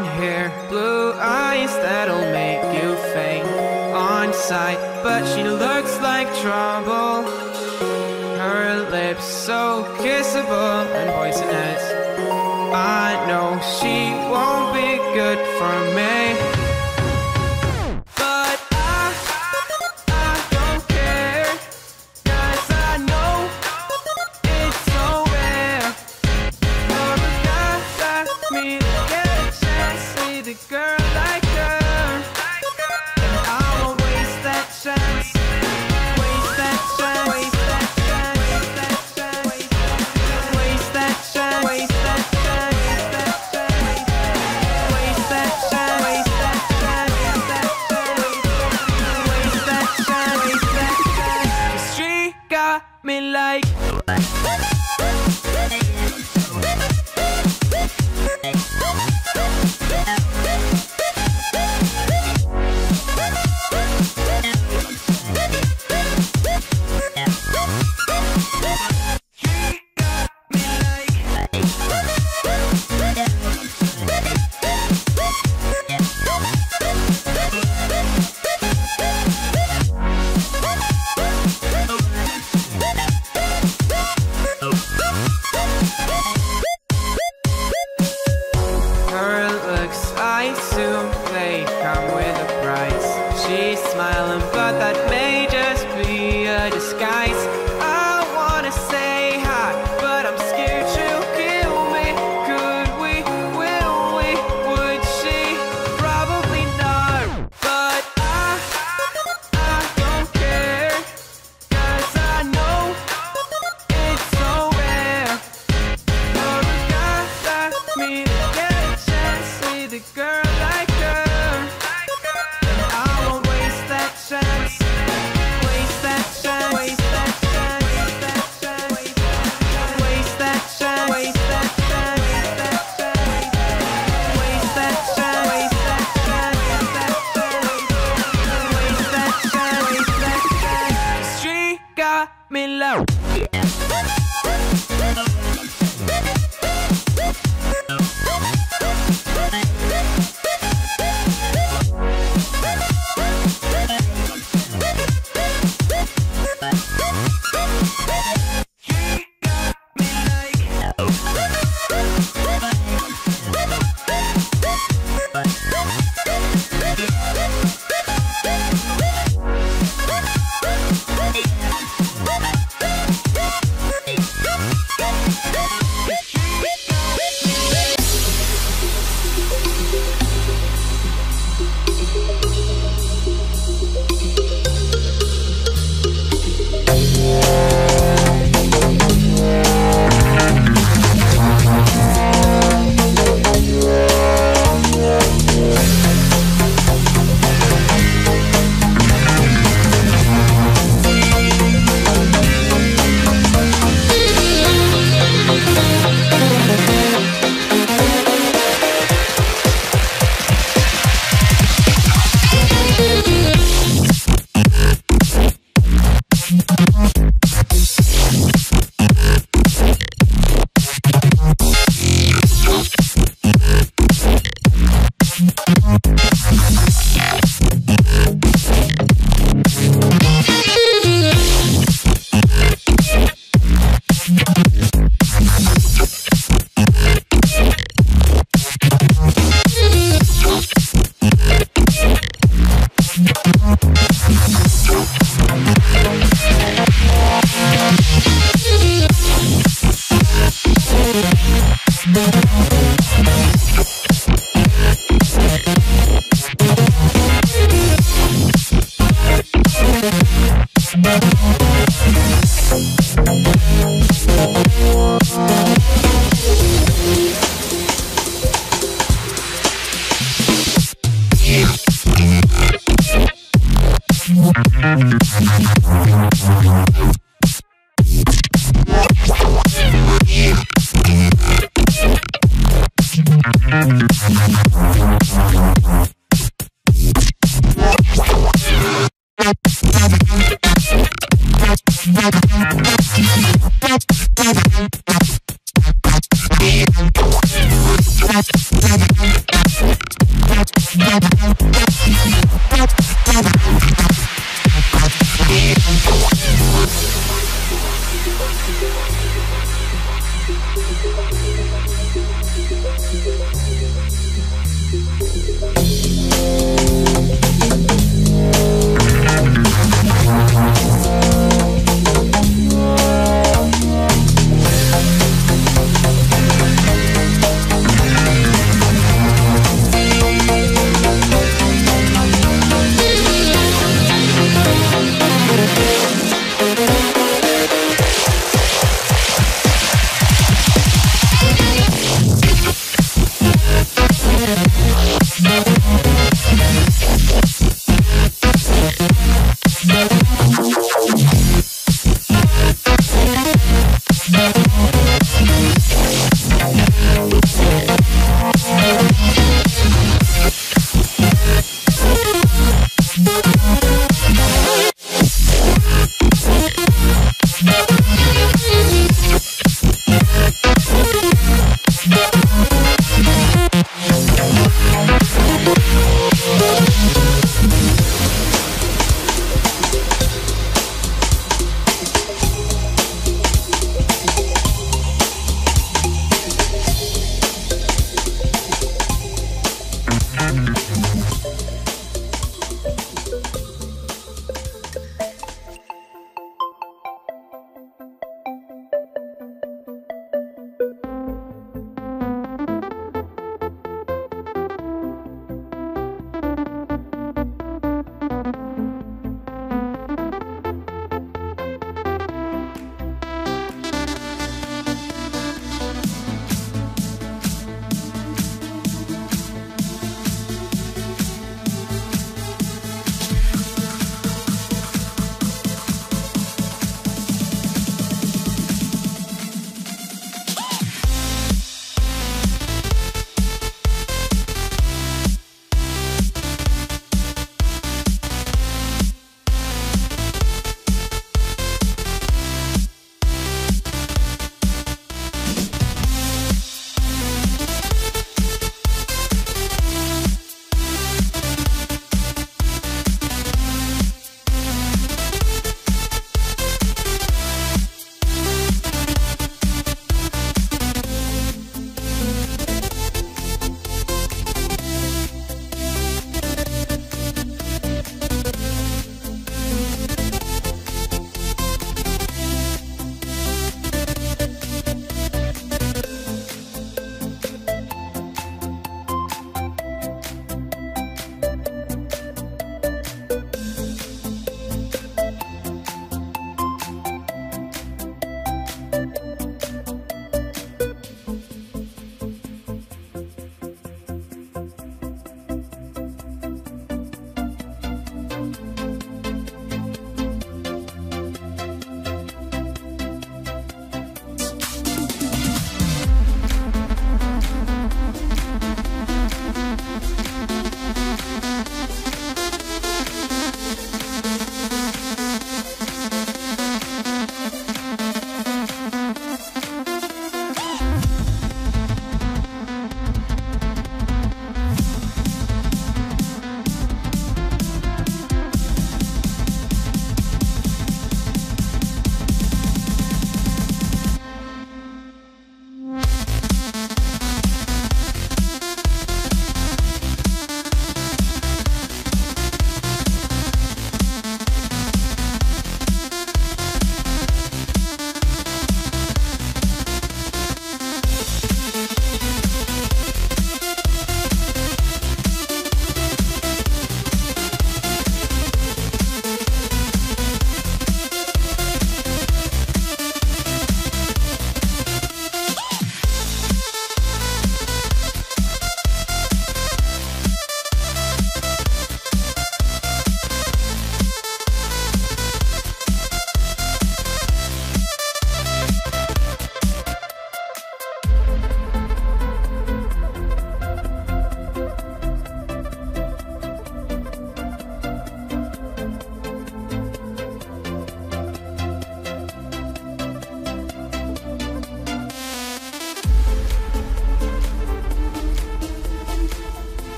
blonde hair, blue eyes that'll make you faint on sight. But she looks like trouble, her lips so kissable and poisonous. I know she won't be good for me.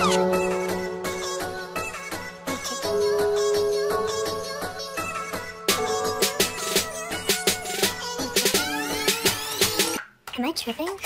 Am I tripping?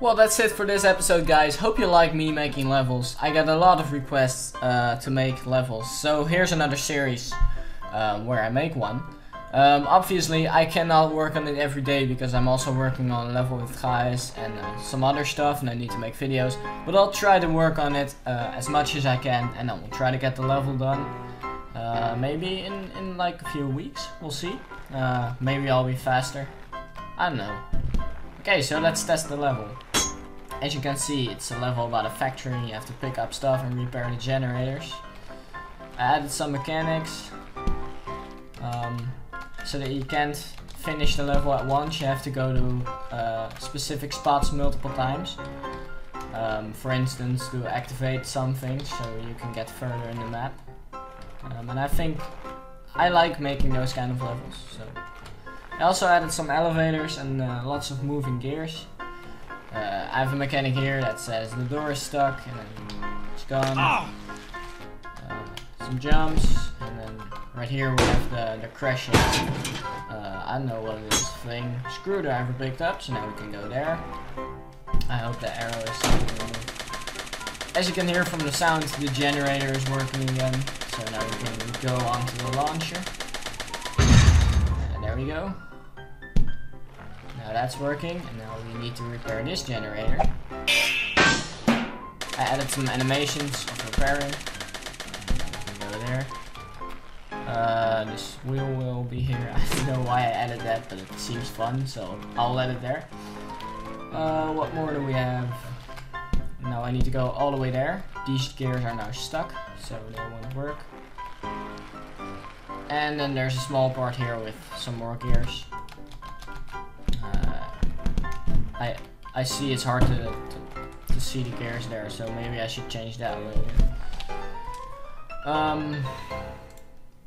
Well, that's it for this episode, guys. Hope you like me making levels. I got a lot of requests to make levels, so here's another series where I make one. Obviously, I cannot work on it every day because I'm also working on a level with guys and some other stuff, and I need to make videos. But I'll try to work on it as much as I can, and I will try to get the level done. Maybe in like a few weeks, we'll see. Maybe I'll be faster. I don't know. Okay, so let's test the level. As you can see, it's a level about a factory. You have to pick up stuff and repair the generators. I added some mechanics so that you can't finish the level at once. You have to go to specific spots multiple times. For instance, to activate something so you can get further in the map. And I think I like making those kind of levels. So I also added some elevators and lots of moving gears. I have a mechanic here that says the door is stuck and it's gone. It's some jumps, and then right here we have the crushing, I don't know what it is, thing, screwdriver picked up, so now we can go there. I hope the arrow is working. As you can hear from the sounds, the generator is working again, so now we can go onto the launcher. And there we go. Now that's working, and now we need to repair this generator. I added some animations of repairing. Go there. This wheel will be here. I don't know why I added that, but it seems fun, so I'll let it there. What more do we have? Now I need to go all the way there. These gears are now stuck, so they won't work. And then there's a small part here with some more gears. I see it's hard to see the gears there, so maybe I should change that a little bit.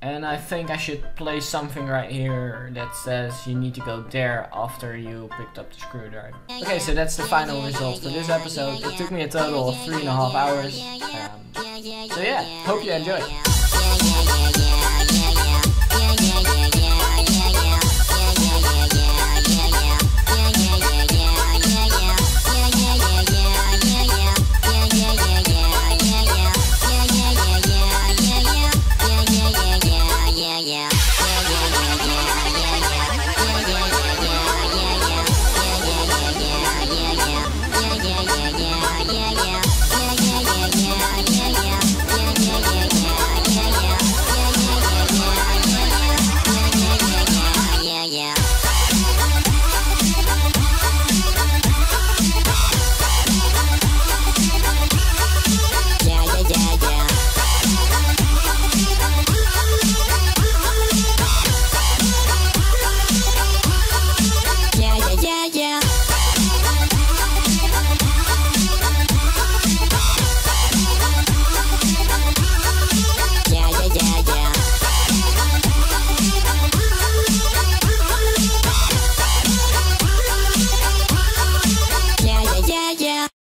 And I think I should place something right here that says you need to go there after you picked up the screwdriver. Okay, so that's the final result for this episode. It took me a total of 3.5 hours. So yeah, hope you enjoyed.